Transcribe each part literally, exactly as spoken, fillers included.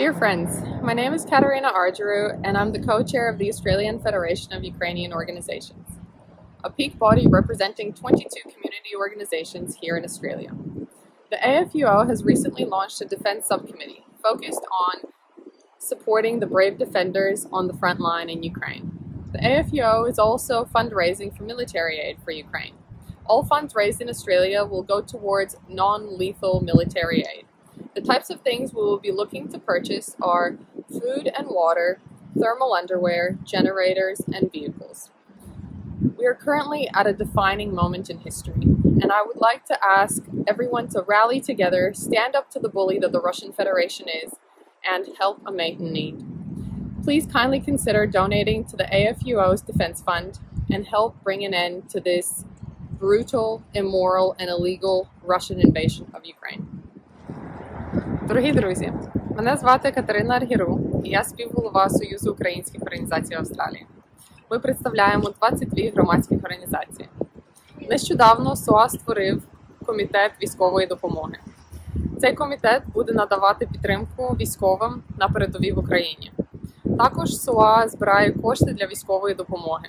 Dear friends, my name is Kateryna Argyrou and I'm the co-chair of the Australian Federation of Ukrainian Organizations, a peak body representing twenty-two community organizations here in Australia. The A F U O has recently launched a defence subcommittee focused on supporting the brave defenders on the front line in Ukraine. The A F U O is also fundraising for military aid for Ukraine. All funds raised in Australia will go towards non-lethal military aid. The types of things we will be looking to purchase are food and water, thermal underwear, generators, and vehicles. We are currently at a defining moment in history, and I would like to ask everyone to rally together, stand up to the bully that the Russian Federation is, and help a mate in need. Please kindly consider donating to the A F U O's Defence Fund and help bring an end to this brutal, immoral, and illegal Russian invasion of Ukraine. Дорогі друзі, мене звати Катерина Аргіру і я співголова Союзу українських організацій Австралії. Ми представляємо двадцять дві громадських організації. Нещодавно СОА створив комітет військової допомоги. Цей комітет буде надавати підтримку військовим на передовій в Україні. Також СОА збирає кошти для військової допомоги.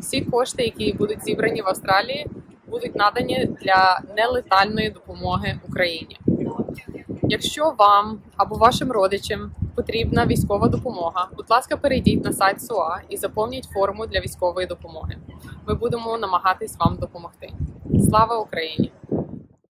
Всі кошти, які будуть зібрані в Австралії, будуть надані для нелетальної допомоги Україні. Якщо вам або вашим родичам потрібна військова допомога, будь ласка, перейдіть на сайт СОА і заповніть форму для військової допомоги. Ми будемо намагатись вам допомогти. Слава Україні!